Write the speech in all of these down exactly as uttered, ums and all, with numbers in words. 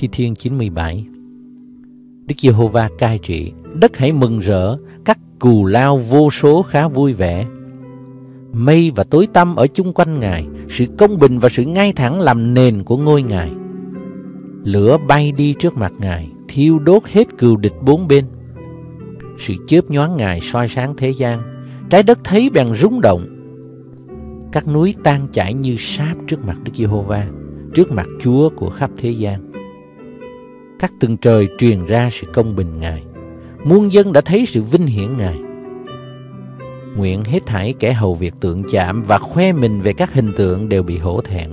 Thi-thiên chín mươi bảy. Đức Giê-hô-va cai trị, đất hãy mừng rỡ, các cù lao vô số khá vui vẻ. Mây và tối tăm ở chung quanh Ngài, sự công bình và sự ngay thẳng làm nền của ngôi Ngài. Lửa bay đi trước mặt Ngài, thiêu đốt hết cừu địch bốn bên. Sự chớp nhoáng Ngài soi sáng thế gian, trái đất thấy bèn rung động. Các núi tan chảy như sáp trước mặt Đức Giê-hô-va, trước mặt Chúa của khắp thế gian. Các tầng trời truyền ra sự công bình Ngài, muôn dân đã thấy sự vinh hiển Ngài. Nguyện hết thảy kẻ hầu việc tượng chạm và khoe mình về các hình tượng đều bị hổ thẹn.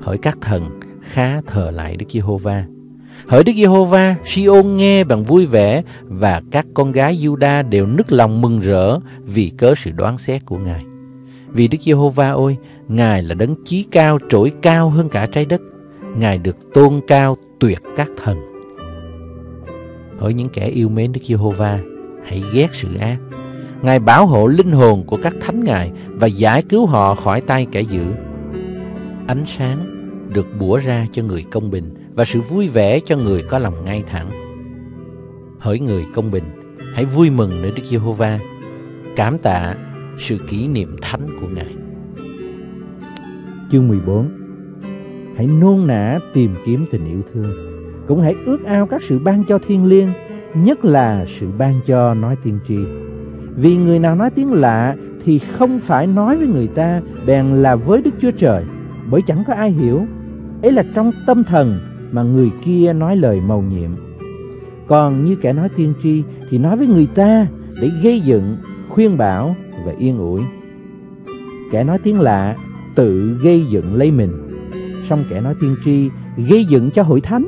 Hỡi các thần khá thờ lại Đức Giê-hô-va, hỡi Đức Giê-hô-va, Si-ôn nghe bằng vui vẻ, và các con gái Giu-đa đều nức lòng mừng rỡ vì cớ sự đoán xét của Ngài. Vì Đức Giê-hô-va ôi, Ngài là đấng chí cao, trỗi cao hơn cả trái đất. Ngài được tôn cao tuyệt các thần. Hỡi những kẻ yêu mến Đức Giê-hô-va, hãy ghét sự ác. Ngài bảo hộ linh hồn của các thánh Ngài và giải cứu họ khỏi tay kẻ dữ. Ánh sáng được bủa ra cho người công bình và sự vui vẻ cho người có lòng ngay thẳng. Hỡi người công bình, hãy vui mừng nơi Đức Giê-hô-va, cảm tạ sự kỷ niệm thánh của Ngài. Chương mười bốn. Hãy nôn nã tìm kiếm tình yêu thương, cũng hãy ước ao các sự ban cho thiêng liêng, nhất là sự ban cho nói tiên tri. Vì người nào nói tiếng lạ thì không phải nói với người ta, bèn là với Đức Chúa Trời, bởi chẳng có ai hiểu. Ấy là trong tâm thần mà người kia nói lời mầu nhiệm. Còn như kẻ nói tiên tri thì nói với người ta để gây dựng, khuyên bảo và yên ủi. Kẻ nói tiếng lạ tự gây dựng lấy mình, song kẻ nói tiên tri gây dựng cho hội thánh.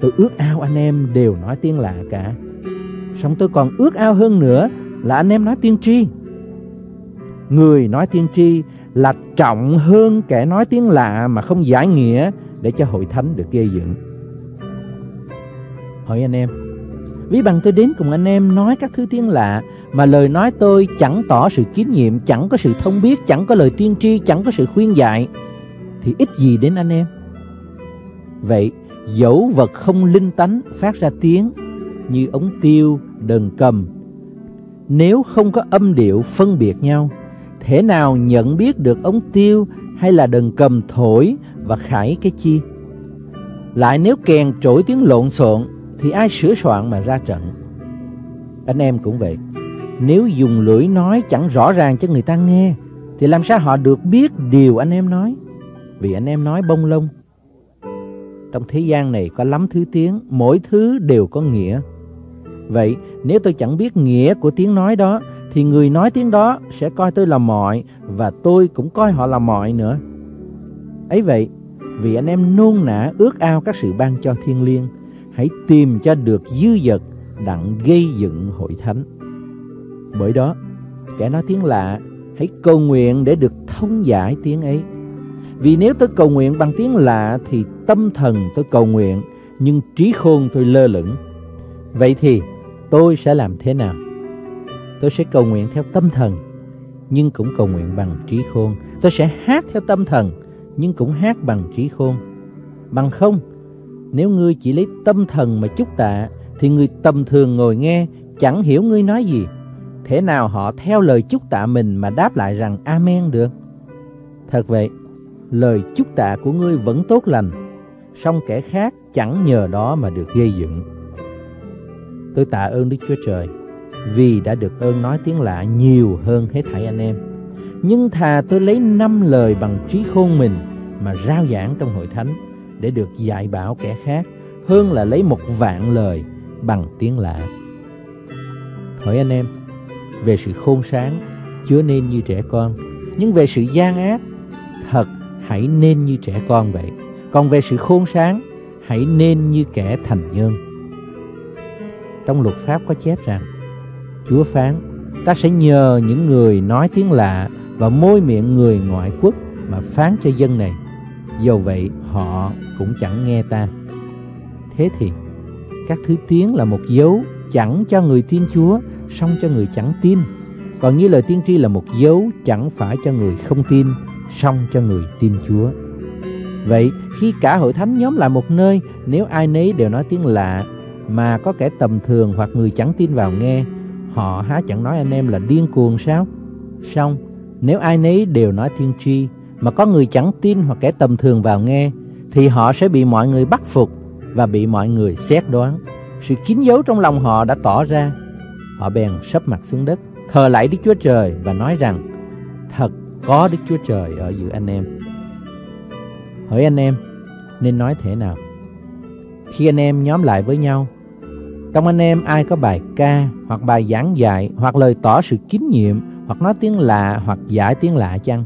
Tôi ước ao anh em đều nói tiếng lạ cả, song tôi còn ước ao hơn nữa là anh em nói tiên tri. Người nói tiên tri là trọng hơn kẻ nói tiếng lạ mà không giải nghĩa, để cho hội thánh được gây dựng. Hỏi anh em, ví bằng tôi đến cùng anh em nói các thứ tiếng lạ, mà lời nói tôi chẳng tỏ sự kín nhiệm, chẳng có sự thông biết, chẳng có lời tiên tri, chẳng có sự khuyên dạy, thì ít gì đến anh em. Vậy dẫu vật không linh tánh phát ra tiếng như ống tiêu, đờn cầm, nếu không có âm điệu phân biệt nhau, thế nào nhận biết được ống tiêu hay là đờn cầm thổi và khải cái chi? Lại nếu kèn trỗi tiếng lộn xộn thì ai sửa soạn mà ra trận? Anh em cũng vậy, nếu dùng lưỡi nói chẳng rõ ràng cho người ta nghe, thì làm sao họ được biết điều anh em nói? Vì anh em nói bông lông. Trong thế gian này có lắm thứ tiếng, mỗi thứ đều có nghĩa. Vậy nếu tôi chẳng biết nghĩa của tiếng nói đó, thì người nói tiếng đó sẽ coi tôi là mọi, và tôi cũng coi họ là mọi nữa. Ấy vậy, vì anh em nôn nã ước ao các sự ban cho thiêng liêng, hãy tìm cho được dư dật đặng gây dựng hội thánh. Bởi đó, kẻ nói tiếng lạ hãy cầu nguyện để được thông giải tiếng ấy. Vì nếu tôi cầu nguyện bằng tiếng lạ thì tâm thần tôi cầu nguyện, nhưng trí khôn tôi lơ lửng. Vậy thì tôi sẽ làm thế nào? Tôi sẽ cầu nguyện theo tâm thần, nhưng cũng cầu nguyện bằng trí khôn. Tôi sẽ hát theo tâm thần, nhưng cũng hát bằng trí khôn. Bằng không, nếu ngươi chỉ lấy tâm thần mà chúc tạ, thì người tầm thường ngồi nghe chẳng hiểu ngươi nói gì. Thế nào họ theo lời chúc tạ mình mà đáp lại rằng Amen được? Thật vậy, lời chúc tạ của ngươi vẫn tốt lành, song kẻ khác chẳng nhờ đó mà được gây dựng. Tôi tạ ơn Đức Chúa Trời vì đã được ơn nói tiếng lạ nhiều hơn hết thảy anh em. Nhưng thà tôi lấy năm lời bằng trí khôn mình mà rao giảng trong hội thánh để được dạy bảo kẻ khác, hơn là lấy một vạn lời bằng tiếng lạ. Hỏi anh em, về sự khôn sáng chớ nên như trẻ con, nhưng về sự gian ác thật hãy nên như trẻ con vậy. Còn về sự khôn sáng hãy nên như kẻ thành nhân. Trong luật pháp có chép rằng, Chúa phán, ta sẽ nhờ những người nói tiếng lạ và môi miệng người ngoại quốc mà phán cho dân này, dầu vậy họ cũng chẳng nghe ta. Thế thì, các thứ tiếng là một dấu chẳng cho người tin Chúa, song cho người chẳng tin. Còn như lời tiên tri là một dấu chẳng phải cho người không tin, song cho người tin Chúa. Vậy khi cả hội thánh nhóm lại một nơi, nếu ai nấy đều nói tiếng lạ mà có kẻ tầm thường hoặc người chẳng tin vào nghe, họ há chẳng nói anh em là điên cuồng sao? Song nếu ai nấy đều nói tiên tri mà có người chẳng tin hoặc kẻ tầm thường vào nghe, thì họ sẽ bị mọi người bắt phục và bị mọi người xét đoán. Sự kín dấu trong lòng họ đã tỏ ra. Họ bèn sấp mặt xuống đất, thờ lạy Đức Chúa Trời và nói rằng, thật có Đức Chúa Trời ở giữa anh em. Hỏi anh em, nên nói thế nào? Khi anh em nhóm lại với nhau, trong anh em ai có bài ca hoặc bài giảng dạy hoặc lời tỏ sự kín nhiệm hoặc nói tiếng lạ hoặc giải tiếng lạ chăng?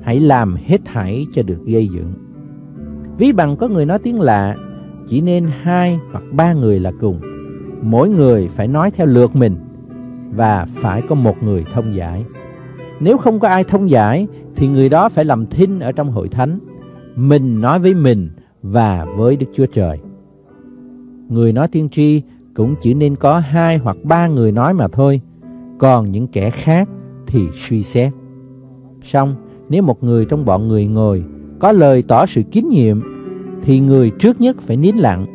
Hãy làm hết thảy cho được gây dựng. Ví bằng có người nói tiếng lạ, chỉ nên hai hoặc ba người là cùng. Mỗi người phải nói theo lượt mình và phải có một người thông giải. Nếu không có ai thông giải thì người đó phải làm thinh ở trong hội thánh, mình nói với mình và với Đức Chúa Trời. Người nói tiên tri cũng chỉ nên có hai hoặc ba người nói mà thôi, còn những kẻ khác thì suy xét. Song nếu một người trong bọn người ngồi có lời tỏ sự kín nhiệm, thì người trước nhất phải nín lặng,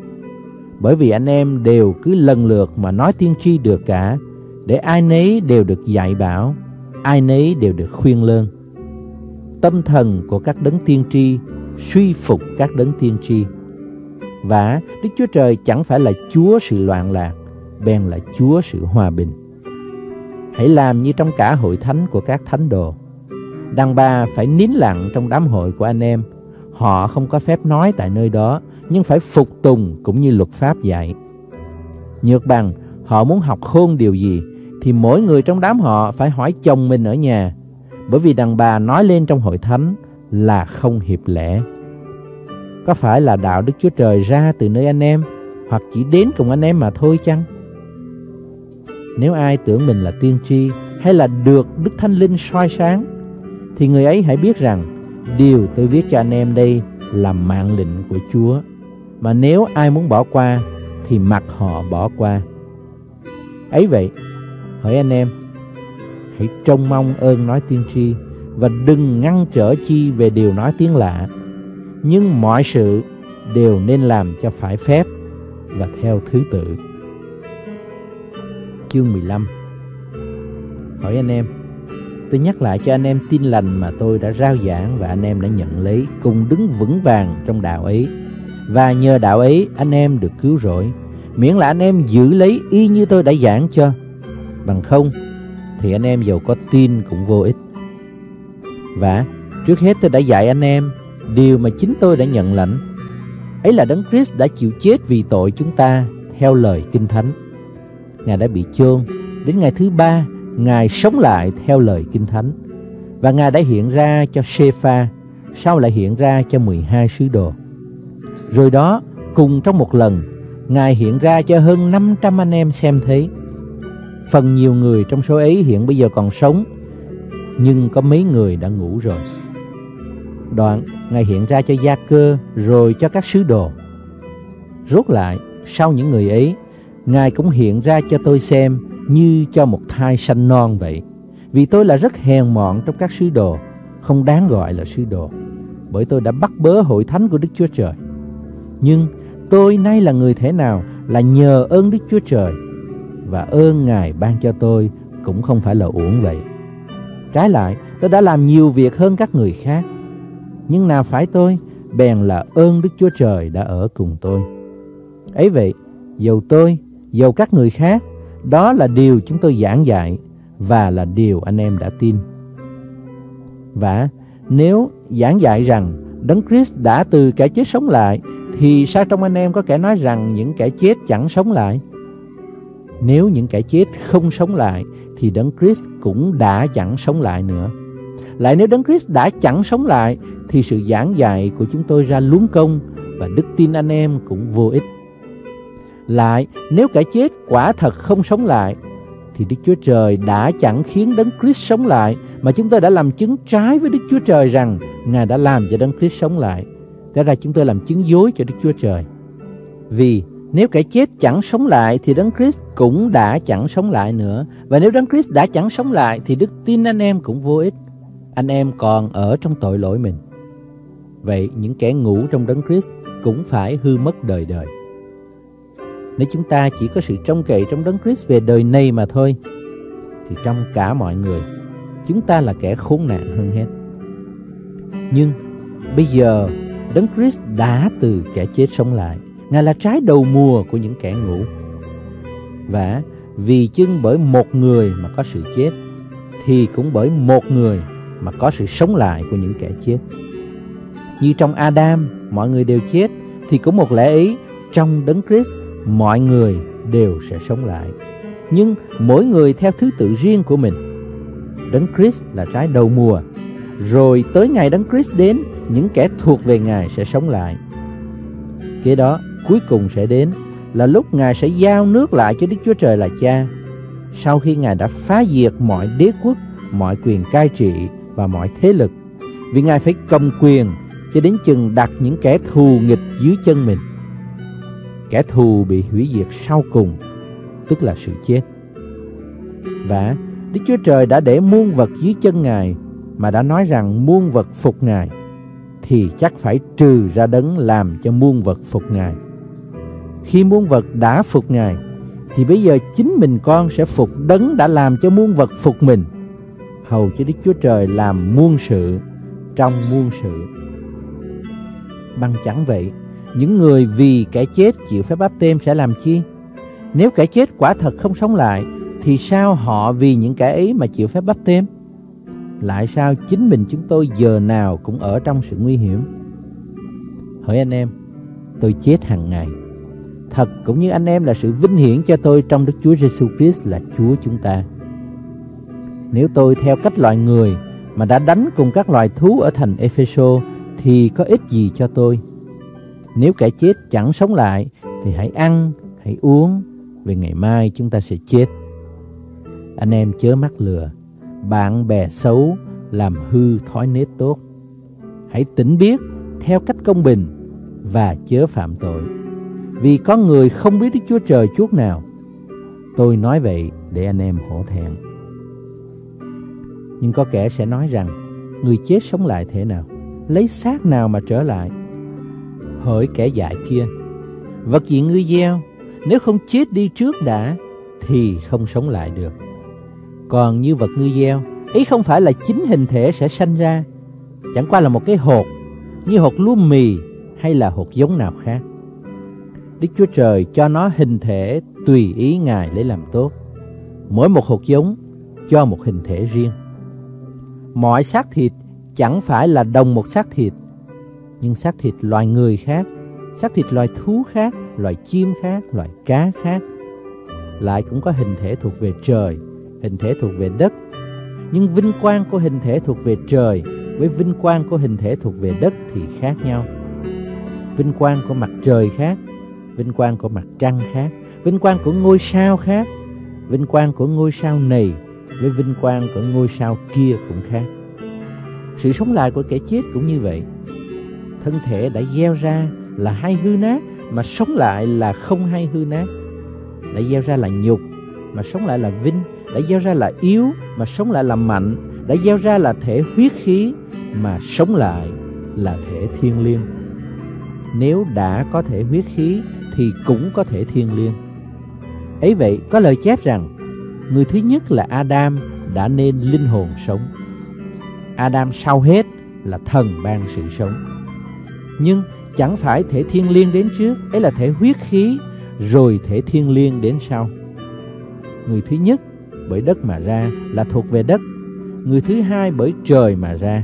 bởi vì anh em đều cứ lần lượt mà nói tiên tri được cả, để ai nấy đều được dạy bảo, ai nấy đều được khuyên lơn. Tâm thần của các đấng tiên tri suy phục các đấng tiên tri. Và Đức Chúa Trời chẳng phải là Chúa sự loạn lạc, bèn là Chúa sự hòa bình. Hãy làm như trong cả hội thánh của các thánh đồ. Đàn bà phải nín lặng trong đám hội của anh em. Họ không có phép nói tại nơi đó, nhưng phải phục tùng cũng như luật pháp dạy. Nhược bằng họ muốn học khôn điều gì, thì mỗi người trong đám họ phải hỏi chồng mình ở nhà, bởi vì đàn bà nói lên trong hội thánh là không hiệp lẽ. Có phải là đạo Đức Chúa Trời ra từ nơi anh em, hoặc chỉ đến cùng anh em mà thôi chăng? Nếu ai tưởng mình là tiên tri hay là được Đức Thánh Linh soi sáng, thì người ấy hãy biết rằng điều tôi viết cho anh em đây là mạng lệnh của Chúa. Mà nếu ai muốn bỏ qua thì mặc họ bỏ qua. Ấy vậy, hỡi anh em, hãy trông mong ơn nói tiên tri và đừng ngăn trở chi về điều nói tiếng lạ, nhưng mọi sự đều nên làm cho phải phép và theo thứ tự. Chương mười lăm. Hỡi anh em, tôi nhắc lại cho anh em tin lành mà tôi đã rao giảng và anh em đã nhận lấy, cùng đứng vững vàng trong đạo ấy. Và nhờ đạo ấy anh em được cứu rỗi, miễn là anh em giữ lấy y như tôi đã giảng cho. Bằng không thì anh em dầu có tin cũng vô ích. Và trước hết tôi đã dạy anh em điều mà chính tôi đã nhận lãnh, ấy là Đấng Christ đã chịu chết vì tội chúng ta theo lời Kinh Thánh. Ngài đã bị chôn, đến ngày thứ ba Ngài sống lại theo lời Kinh Thánh. Và Ngài đã hiện ra cho Sê-pha, sau lại hiện ra cho mười hai sứ đồ. Rồi đó, cùng trong một lần, Ngài hiện ra cho hơn năm trăm anh em xem thấy. Phần nhiều người trong số ấy hiện bây giờ còn sống, nhưng có mấy người đã ngủ rồi. Đoạn, Ngài hiện ra cho Gia-cơ, rồi cho các sứ đồ. Rốt lại, sau những người ấy, Ngài cũng hiện ra cho tôi xem như cho một thai sanh non vậy. Vì tôi là rất hèn mọn trong các sứ đồ, không đáng gọi là sứ đồ, bởi tôi đã bắt bớ hội thánh của Đức Chúa Trời. Nhưng tôi nay là người thế nào là nhờ ơn Đức Chúa Trời, và ơn Ngài ban cho tôi cũng không phải là uổng vậy. Trái lại, tôi đã làm nhiều việc hơn các người khác, nhưng nào phải tôi, bèn là ơn Đức Chúa Trời đã ở cùng tôi. Ấy vậy, dầu tôi, dầu các người khác, đó là điều chúng tôi giảng dạy và là điều anh em đã tin. Và nếu giảng dạy rằng Đấng Christ đã từ kẻ chết sống lại, thì sao trong anh em có kẻ nói rằng những kẻ chết chẳng sống lại? Nếu những kẻ chết không sống lại, thì Đấng Christ cũng đã chẳng sống lại nữa. Lại nếu Đấng Christ đã chẳng sống lại, thì sự giảng dạy của chúng tôi ra luống công, và đức tin anh em cũng vô ích. Lại, nếu kẻ chết quả thật không sống lại, thì Đức Chúa Trời đã chẳng khiến Đấng Christ sống lại, mà chúng tôi đã làm chứng trái với Đức Chúa Trời rằng Ngài đã làm cho Đấng Christ sống lại. Thế ra chúng tôi làm chứng dối cho Đức Chúa Trời. Vì nếu kẻ chết chẳng sống lại thì Đấng Christ cũng đã chẳng sống lại nữa. Và nếu Đấng Christ đã chẳng sống lại thì đức tin anh em cũng vô ích. Anh em còn ở trong tội lỗi mình. Vậy những kẻ ngủ trong Đấng Christ cũng phải hư mất đời đời. Nếu chúng ta chỉ có sự trông cậy trong Đấng Christ về đời này mà thôi, thì trong cả mọi người, chúng ta là kẻ khốn nạn hơn hết. Nhưng bây giờ Đấng Christ đã từ kẻ chết sống lại. Ngài là trái đầu mùa của những kẻ ngủ. Và vì chưng bởi một người mà có sự chết, thì cũng bởi một người mà có sự sống lại của những kẻ chết. Như trong Adam mọi người đều chết, thì cũng một lẽ ấy trong Đấng Christ mọi người đều sẽ sống lại, nhưng mỗi người theo thứ tự riêng của mình. Đấng Christ là trái đầu mùa, rồi tới ngày Đấng Christ đến, những kẻ thuộc về Ngài sẽ sống lại. Kế đó cuối cùng sẽ đến là lúc Ngài sẽ giao nước lại cho Đức Chúa Trời là Cha, sau khi Ngài đã phá diệt mọi đế quốc, mọi quyền cai trị và mọi thế lực, vì Ngài phải cầm quyền cho đến chừng đặt những kẻ thù nghịch dưới chân mình. Kẻ thù bị hủy diệt sau cùng, tức là sự chết. Và Đức Chúa Trời đã để muôn vật dưới chân Ngài, mà đã nói rằng muôn vật phục Ngài, thì chắc phải trừ ra Đấng làm cho muôn vật phục Ngài. Khi muôn vật đã phục Ngài, thì bây giờ chính mình con sẽ phục Đấng đã làm cho muôn vật phục mình, hầu cho Đức Chúa Trời làm muôn sự trong muôn sự. Bằng chẳng vậy, những người vì kẻ chết chịu phép báp têm sẽ làm chi? Nếu kẻ chết quả thật không sống lại, thì sao họ vì những kẻ ấy mà chịu phép báp têm? Lại sao chính mình chúng tôi giờ nào cũng ở trong sự nguy hiểm? Hỡi anh em, tôi chết hàng ngày. Thật cũng như anh em là sự vinh hiển cho tôi trong Đức Chúa Giêsu Christ là Chúa chúng ta. Nếu tôi theo cách loài người mà đã đánh cùng các loài thú ở thành Ê-phê-sô, thì có ích gì cho tôi? Nếu kẻ chết chẳng sống lại, thì hãy ăn, hãy uống, vì ngày mai chúng ta sẽ chết. Anh em chớ mắc lừa, bạn bè xấu làm hư thói nết tốt. Hãy tỉnh biết theo cách công bình và chớ phạm tội, vì có người không biết Đức Chúa Trời chút nào. Tôi nói vậy để anh em hổ thẹn. Nhưng có kẻ sẽ nói rằng, người chết sống lại thế nào? Lấy xác nào mà trở lại? Hỡi kẻ dại kia, vật gì ngươi gieo, nếu không chết đi trước đã, thì không sống lại được. Còn như vật ngươi gieo, ấy không phải là chính hình thể sẽ sanh ra, chẳng qua là một cái hột, như hột lúa mì hay là hột giống nào khác. Đức Chúa Trời cho nó hình thể tùy ý Ngài để làm tốt. Mỗi một hột giống cho một hình thể riêng. Mọi xác thịt chẳng phải là đồng một xác thịt, nhưng xác thịt loài người khác, xác thịt loài thú khác, loài chim khác, loài cá khác. Lại cũng có hình thể thuộc về trời, hình thể thuộc về đất. Nhưng vinh quang của hình thể thuộc về trời với vinh quang của hình thể thuộc về đất thì khác nhau. Vinh quang của mặt trời khác, vinh quang của mặt trăng khác, vinh quang của ngôi sao khác. Vinh quang của ngôi sao này với vinh quang của ngôi sao kia cũng khác. Sự sống lại của kẻ chết cũng như vậy. Thân thể đã gieo ra là hay hư nát, mà sống lại là không hay hư nát. Đã gieo ra là nhục, mà sống lại là vinh. Đã gieo ra là yếu, mà sống lại là mạnh. Đã gieo ra là thể huyết khí, mà sống lại là thể thiêng liêng. Nếu đã có thể huyết khí thì cũng có thể thiêng liêng. Ấy vậy có lời chép rằng, người thứ nhất là Adam đã nên linh hồn sống. Adam sau hết là thần ban sự sống. Nhưng chẳng phải thể thiêng liêng đến trước, ấy là thể huyết khí, rồi thể thiêng liêng đến sau. Người thứ nhất bởi đất mà ra là thuộc về đất. Người thứ hai bởi trời mà ra.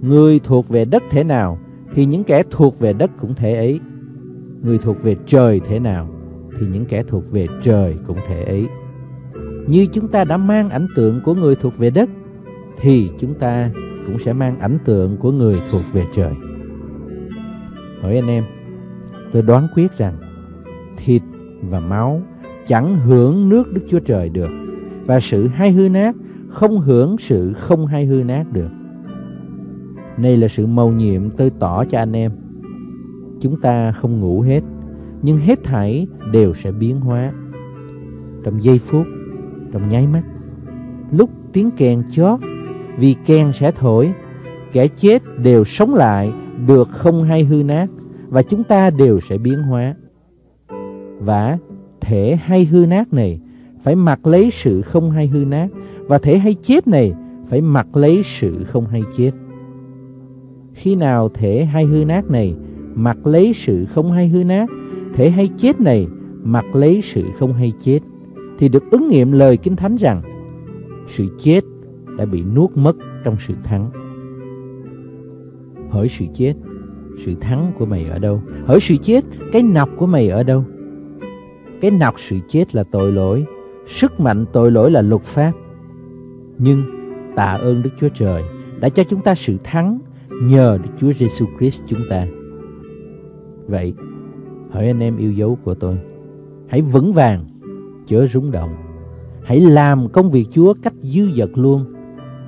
Người thuộc về đất thế nào thì những kẻ thuộc về đất cũng thế ấy. Người thuộc về trời thế nào thì những kẻ thuộc về trời cũng thế ấy. Như chúng ta đã mang ảnh tượng của người thuộc về đất, thì chúng ta cũng sẽ mang ảnh tượng của người thuộc về trời. Hỡi anh em, tôi đoán quyết rằng thịt và máu chẳng hưởng nước Đức Chúa Trời được, và sự hay hư nát không hưởng sự không hay hư nát được. Đây là sự mầu nhiệm tôi tỏ cho anh em. Chúng ta không ngủ hết, nhưng hết thảy đều sẽ biến hóa. Trong giây phút, trong nháy mắt, lúc tiếng kèn chót, vì kèn sẽ thổi, kẻ chết đều sống lại, được không hay hư nát, và chúng ta đều sẽ biến hóa. Và thể hay hư nát này phải mặc lấy sự không hay hư nát, và thể hay chết này phải mặc lấy sự không hay chết. Khi nào thể hay hư nát này mặc lấy sự không hay hư nát, thể hay chết này mặc lấy sự không hay chết, thì được ứng nghiệm lời Kinh Thánh rằng sự chết đã bị nuốt mất trong sự thắng. Hỡi sự chết, sự thắng của mày ở đâu? Hỡi sự chết, cái nọc của mày ở đâu? Cái nọc sự chết là tội lỗi, sức mạnh tội lỗi là luật pháp. Nhưng tạ ơn Đức Chúa Trời đã cho chúng ta sự thắng nhờ Đức Chúa Giêsu Christ chúng ta. Vậy, hỡi anh em yêu dấu của tôi, hãy vững vàng, chớ rúng động. Hãy làm công việc Chúa cách dư dật luôn,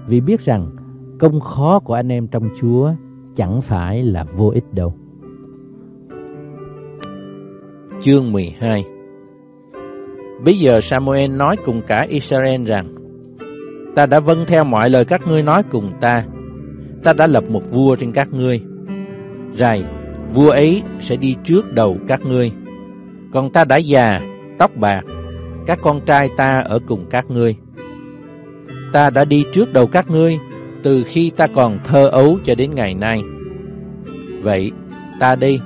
vì biết rằng công khó của anh em trong Chúa chẳng phải là vô ích đâu. Chương mười hai. Bây giờ Sa-mu-ên nói cùng cả Israel rằng: Ta đã vâng theo mọi lời các ngươi nói cùng ta. Ta đã lập một vua trên các ngươi. Rày, vua ấy sẽ đi trước đầu các ngươi. Còn ta đã già, tóc bạc, các con trai ta ở cùng các ngươi. Ta đã đi trước đầu các ngươi từ khi ta còn thơ ấu cho đến ngày nay. Vậy, ta đi,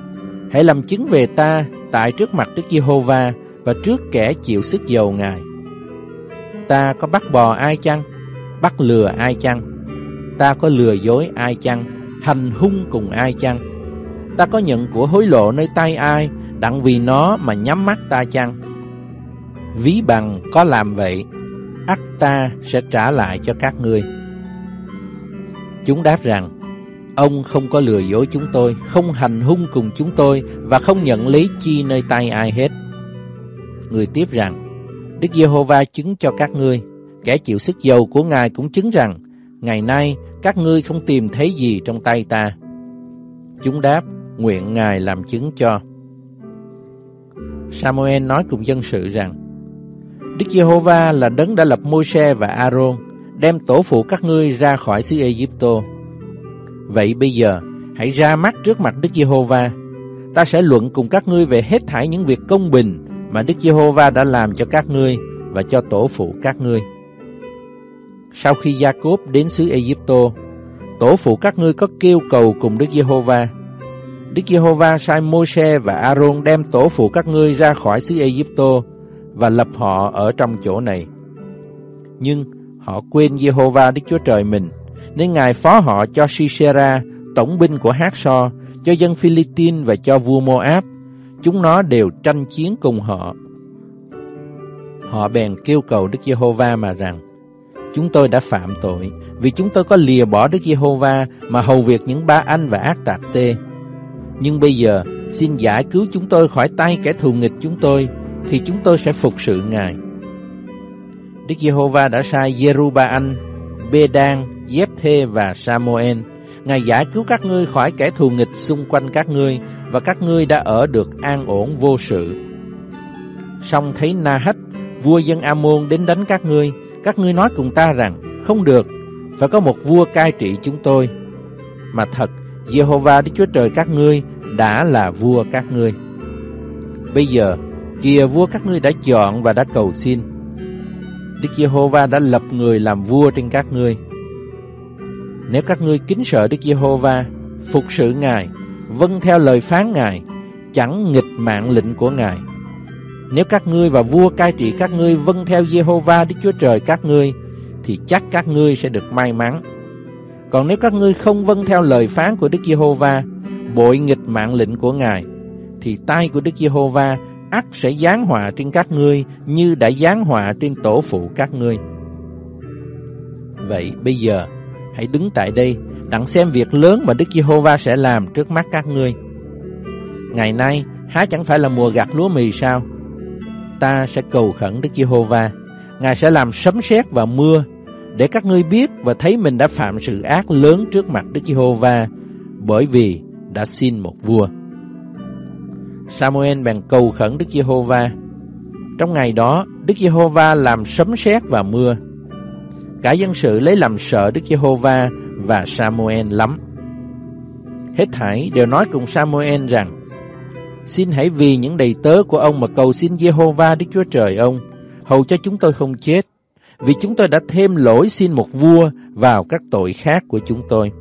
hãy làm chứng về ta tại trước mặt Đức Giê-hô-va và trước kẻ chịu sức dầu Ngài. Ta có bắt bò ai chăng? Bắt lừa ai chăng? Ta có lừa dối ai chăng? Hành hung cùng ai chăng? Ta có nhận của hối lộ nơi tay ai, đặng vì nó mà nhắm mắt ta chăng? Ví bằng có làm vậy, ắt ta sẽ trả lại cho các ngươi. Chúng đáp rằng: Ông không có lừa dối chúng tôi, không hành hung cùng chúng tôi, và không nhận lấy chi nơi tay ai hết. Người tiếp rằng: Đức Giê-hô-va chứng cho các ngươi, kẻ chịu sức dầu của Ngài cũng chứng rằng, ngày nay các ngươi không tìm thấy gì trong tay ta. Chúng đáp: Nguyện Ngài làm chứng cho. Sa-mu-ên nói cùng dân sự rằng: Đức Giê-hô-va là đấng đã lập Môi-se và A-rôn, đem tổ phụ các ngươi ra khỏi xứ Ai-díp-tô. Vậy bây giờ hãy ra mắt trước mặt Đức Giê-hô-va. Ta sẽ luận cùng các ngươi về hết thảy những việc công bình mà Đức Giê-hô-va đã làm cho các ngươi và cho tổ phụ các ngươi. Sau khi Gia-cốp đến xứ Ai-díp-tô, tổ phụ các ngươi có kêu cầu cùng Đức Giê-hô-va. Đức Giê-hô-va sai Môi-se và A-rôn đem tổ phụ các ngươi ra khỏi xứ Ai-díp-tô và lập họ ở trong chỗ này. Nhưng họ quên Giê-hô-va Đức Chúa Trời mình, nên Ngài phó họ cho Sisera, tổng binh của Hát-so, cho dân Phi-li-tin và cho vua Mô-áp. Chúng nó đều tranh chiến cùng họ. Họ bèn kêu cầu Đức Giê-hô-va mà rằng: Chúng tôi đã phạm tội, vì chúng tôi có lìa bỏ Đức Giê-hô-va mà hầu việc những ba anh và ác tạp tê. Nhưng bây giờ xin giải cứu chúng tôi khỏi tay kẻ thù nghịch chúng tôi, thì chúng tôi sẽ phục sự Ngài. Đức Giê-hô-va đã sai Giê-ru-ba-anh, Bê-đan, Giép-thê và Sa-mu-ên. Ngài giải cứu các ngươi khỏi kẻ thù nghịch xung quanh các ngươi, và các ngươi đã ở được an ổn vô sự. Song thấy Na-hách, vua dân A-môn đến đánh các ngươi, các ngươi nói cùng ta rằng: Không được, phải có một vua cai trị chúng tôi. Mà thật, Giê-hô-va Đức Chúa Trời các ngươi đã là vua các ngươi. Bây giờ, kìa vua các ngươi đã chọn và đã cầu xin. Đức Giê-hô-va đã lập người làm vua trên các ngươi. Nếu các ngươi kính sợ Đức Giê-hô-va, phục sự Ngài, vâng theo lời phán Ngài, chẳng nghịch mạng lệnh của Ngài, nếu các ngươi và vua cai trị các ngươi vâng theo Giê-hô-va Đức Chúa Trời các ngươi, thì chắc các ngươi sẽ được may mắn. Còn nếu các ngươi không vâng theo lời phán của Đức Giê-hô-va, bội nghịch mạng lệnh của Ngài, thì tay của Đức Giê-hô-va ắt sẽ giáng họa trên các ngươi như đã giáng họa trên tổ phụ các ngươi. Vậy bây giờ hãy đứng tại đây, đặng xem việc lớn mà Đức Giê-hô-va sẽ làm trước mắt các ngươi. Ngày nay há chẳng phải là mùa gặt lúa mì sao? Ta sẽ cầu khẩn Đức Giê-hô-va, Ngài sẽ làm sấm sét và mưa để các ngươi biết và thấy mình đã phạm sự ác lớn trước mặt Đức Giê-hô-va, bởi vì đã xin một vua. Sa-mu-ên bèn cầu khẩn Đức Giê-hô-va. Trong ngày đó, Đức Giê-hô-va làm sấm sét và mưa. Cả dân sự lấy làm sợ Đức Giê-hô-va và Sa-mu-ên lắm. Hết thảy đều nói cùng Sa-mu-ên rằng: xin hãy vì những đầy tớ của ông mà cầu xin Giê-hô-va Đức Chúa Trời ông, hầu cho chúng tôi không chết, vì chúng tôi đã thêm lỗi xin một vua vào các tội khác của chúng tôi.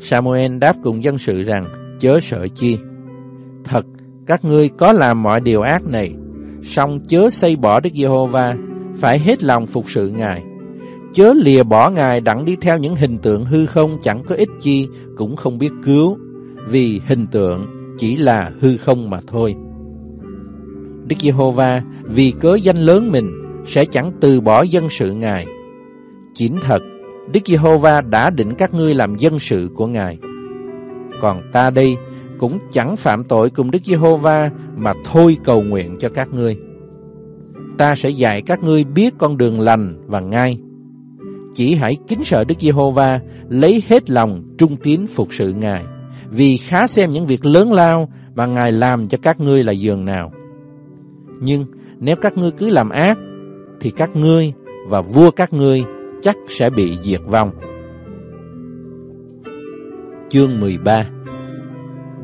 Sa-mu-ên đáp cùng dân sự rằng: chớ sợ chi. Thật, các ngươi có làm mọi điều ác này, song chớ xây bỏ Đức Giê-hô-va, phải hết lòng phục sự Ngài. Chớ lìa bỏ Ngài đặng đi theo những hình tượng hư không chẳng có ích chi, cũng không biết cứu, vì hình tượng chỉ là hư không mà thôi. Đức Giê-hô-va vì cớ danh lớn mình sẽ chẳng từ bỏ dân sự Ngài. Chính thật, Đức Giê-hô-va đã định các ngươi làm dân sự của Ngài. Còn ta đây cũng chẳng phạm tội cùng Đức Giê-hô-va mà thôi cầu nguyện cho các ngươi. Ta sẽ dạy các ngươi biết con đường lành và ngay. Chỉ hãy kính sợ Đức Giê-hô-va, lấy hết lòng trung tín phục sự Ngài, vì khá xem những việc lớn lao mà Ngài làm cho các ngươi là dường nào. Nhưng nếu các ngươi cứ làm ác, thì các ngươi và vua các ngươi chắc sẽ bị diệt vong. Chương mười ba.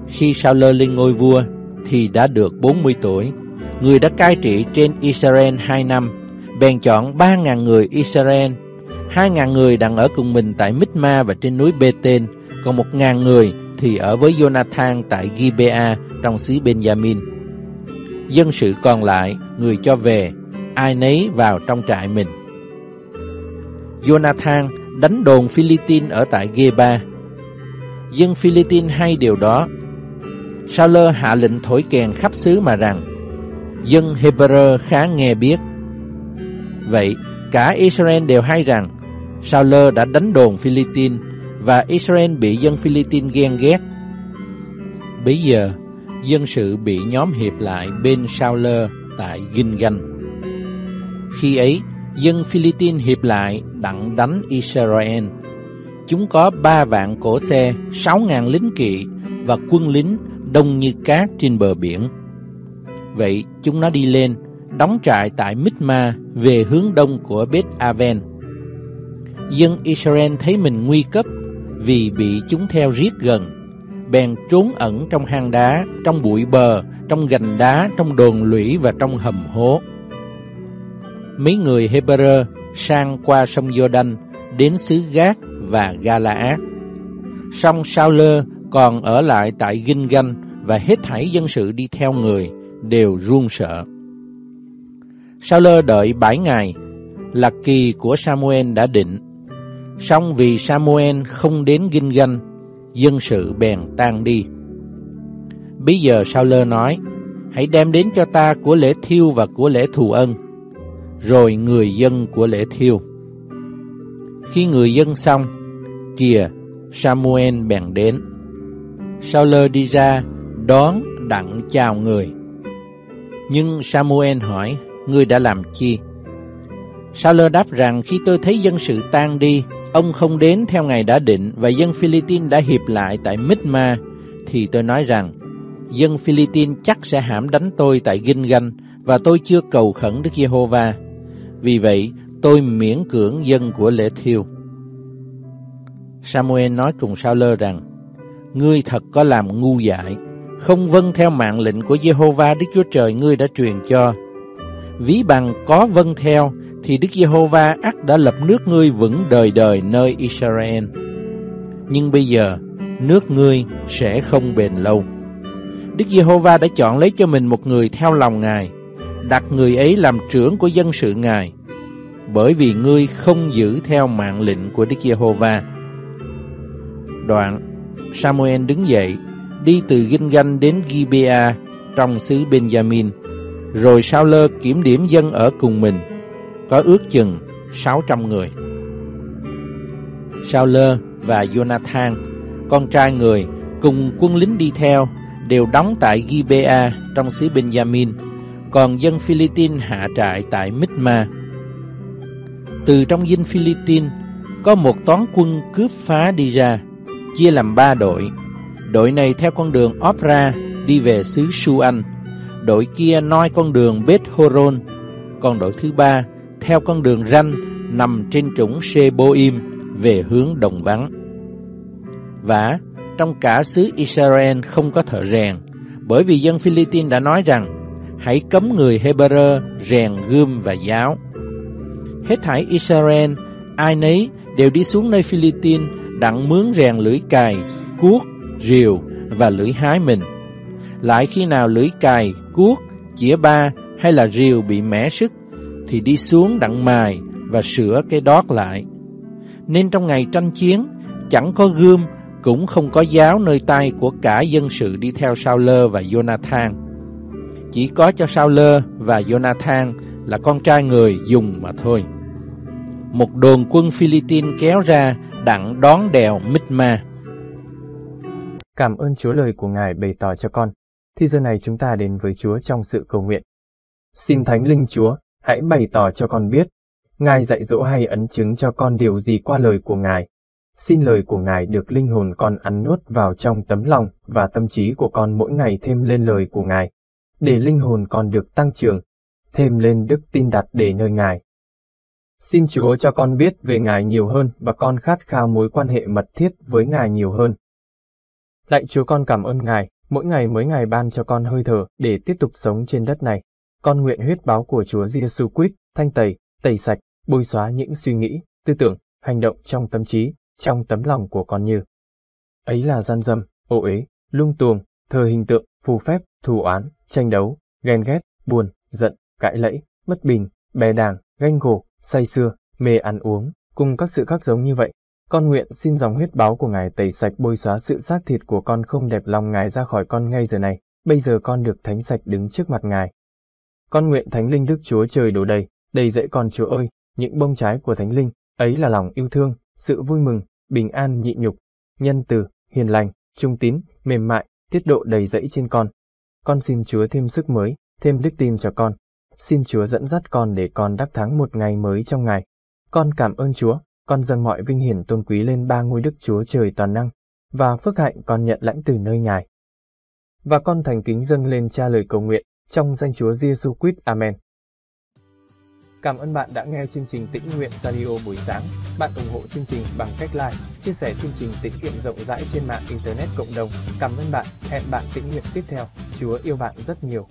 Khi Sa-lơ lên ngôi vua thì đã được bốn mươi tuổi, người đã cai trị trên Israel hai năm, bèn chọn ba ngàn người Israel, hai ngàn người đang ở cùng mình tại Mít-ma và trên núi Bê-tên, còn một ngàn người thì ở với Jonathan tại Gi-bê-a trong xứ Benjamin. Dân sự còn lại người cho về, ai nấy vào trong trại mình. Jonathan đánh đồn Phi-li-tin ở tại Gê-ba. Dân Phi-li-tin hay điều đó. Sa-lơ hạ lệnh thổi kèn khắp xứ mà rằng: dân Hebrew khá nghe biết. Vậy cả Israel đều hay rằng Sa-lơ đã đánh đồn Phi-li-tin, và Israel bị dân Phi-li-tin ghen ghét. Bấy giờ dân sự bị nhóm hiệp lại bên Sa-lơ tại Ginh-ganh. Khi ấy dân Phi-li-tin hiệp lại đặng đánh Israel. Chúng có ba vạn cỗ xe, sáu ngàn lính kỵ và quân lính đông như cát trên bờ biển. Vậy chúng nó đi lên, đóng trại tại Mít-ma về hướng đông của Bét-aven. Dân Israel thấy mình nguy cấp vì bị chúng theo riết gần, bèn trốn ẩn trong hang đá, trong bụi bờ, trong gành đá, trong đồn lũy và trong hầm hố. Mấy người Hebrew sang qua sông Giô-đanh đến xứ Gác và Ga-la-át. Song Sa-lơ còn ở lại tại Ginh-ganh, và hết thảy dân sự đi theo người đều run sợ. Sa-lơ đợi bảy ngày là kỳ của Sa-mu-ên đã định, song vì Sa-mu-ên không đến Ginh-ganh, dân sự bèn tan đi. Bây giờ Sa-lơ nói: hãy đem đến cho ta của lễ thiêu và của lễ thù ân. Rồi người dân của lễ thiêu. Khi người dân xong, kìa, Sa-mu-ên bèn đến. Sa-lơ đi ra đón đặng chào người. Nhưng Sa-mu-ên hỏi: ngươi đã làm chi? Sa-lơ đáp rằng: khi tôi thấy dân sự tan đi, ông không đến theo ngày đã định, và dân Phi-li-tin đã hiệp lại tại Mít-ma, thì tôi nói rằng dân Phi-li-tin chắc sẽ hãm đánh tôi tại Ginh-ganh, và tôi chưa cầu khẩn Đức Giê-hô-va. Vì vậy tôi miễn cưỡng dân của lễ thiêu. Sa-mu-ên nói cùng Sa-lơ rằng: ngươi thật có làm ngu dại, không vâng theo mạng lệnh của Giê-hô-va Đức Chúa Trời ngươi đã truyền cho. Ví bằng có vâng theo thì Đức Giê-hô-va ắt đã lập nước ngươi vững đời đời nơi Israel. Nhưng bây giờ nước ngươi sẽ không bền lâu. Đức Giê-hô-va đã chọn lấy cho mình một người theo lòng Ngài, đặt người ấy làm trưởng của dân sự Ngài, bởi vì ngươi không giữ theo mạng lệnh của Đức Giê-hô-va. Đoạn Sa-mu-ên đứng dậy, đi từ Ginh-ganh đến Gi-bê-a trong xứ Benjamin. Rồi Sa-lơ kiểm điểm dân ở cùng mình, có ước chừng sáu trăm người. Sa-lơ và Jonathan, con trai người, cùng quân lính đi theo, đều đóng tại Gibea trong xứ Benjamin, còn dân Philitin hạ trại tại Mít-ma. Từ trong dinh Philitin có một toán quân cướp phá đi ra, chia làm ba đội. Đội này theo con đường Opra đi về xứ Su-an, đội kia noi con đường Bet-horon, còn đội thứ ba theo con đường ranh nằm trên trũng Seboim về hướng đồng vắng. Vả trong cả xứ Israel không có thợ rèn, bởi vì dân Philitin đã nói rằng: hãy cấm người Hebrew rèn gươm và giáo. Hết thảy Israel ai nấy đều đi xuống nơi Philitin đặng mướn rèn lưỡi cài, cuốc, rìu và lưỡi hái mình. Lại khi nào lưỡi cài, cuốc, chĩa ba hay là rìu bị mẻ sức thì đi xuống đặng mài và sửa cái đót lại. Nên trong ngày tranh chiến chẳng có gươm cũng không có giáo nơi tay của cả dân sự đi theo Sao-lơ và Jonathan. Chỉ có cho Sao-lơ và Jonathan là con trai người dùng mà thôi. Một đồn quân Philitin kéo ra đặng đón đèo Mít-ma. Cảm ơn Chúa, lời của Ngài bày tỏ cho con. Thì giờ này chúng ta đến với Chúa trong sự cầu nguyện. Xin Thánh Linh Chúa hãy bày tỏ cho con biết Ngài dạy dỗ hay ấn chứng cho con điều gì qua lời của Ngài. Xin lời của Ngài được linh hồn con ăn nuốt vào trong tấm lòng và tâm trí của con mỗi ngày thêm lên lời của Ngài, để linh hồn con được tăng trưởng, thêm lên đức tin đặt để nơi Ngài. Xin Chúa cho con biết về Ngài nhiều hơn và con khát khao mối quan hệ mật thiết với Ngài nhiều hơn. Lạy Chúa, con cảm ơn Ngài, mỗi ngày mỗi Ngài ban cho con hơi thở để tiếp tục sống trên đất này. Con nguyện huyết báo của Chúa Giêsu Christ thanh tẩy, tẩy sạch, bôi xóa những suy nghĩ, tư tưởng, hành động trong tâm trí, trong tấm lòng của con như ấy là gian dâm, ô uế, lung tuồng, thờ hình tượng, phù phép, thù oán, tranh đấu, ghen ghét, buồn, giận, cãi lẫy, bất bình, bè đảng, ganh gổ, say sưa, mê ăn uống, cùng các sự khác giống như vậy. Con nguyện xin dòng huyết báo của Ngài tẩy sạch bôi xóa sự xác thịt của con không đẹp lòng Ngài ra khỏi con ngay giờ này. Bây giờ con được thánh sạch đứng trước mặt Ngài. Con nguyện Thánh Linh Đức Chúa Trời đổ đầy, đầy dẫy con Chúa ơi, những bông trái của Thánh Linh, ấy là lòng yêu thương, sự vui mừng, bình an nhịn nhục, nhân từ, hiền lành, trung tín, mềm mại, tiết độ đầy dẫy trên con. Con xin Chúa thêm sức mới, thêm đức tin cho con. Xin Chúa dẫn dắt con để con đắc thắng một ngày mới trong Ngài. Con cảm ơn Chúa, con dâng mọi vinh hiển tôn quý lên ba ngôi Đức Chúa Trời toàn năng, và phước hạnh con nhận lãnh từ nơi Ngài. Và con thành kính dâng lên Cha lời cầu nguyện, trong danh Chúa Giêsu Christ. Amen. Cảm ơn bạn đã nghe chương trình Tĩnh Nguyện Radio buổi sáng. Bạn ủng hộ chương trình bằng cách like, chia sẻ chương trình tĩnh nguyện rộng rãi trên mạng Internet cộng đồng. Cảm ơn bạn, hẹn bạn tĩnh nguyện tiếp theo. Chúa yêu bạn rất nhiều.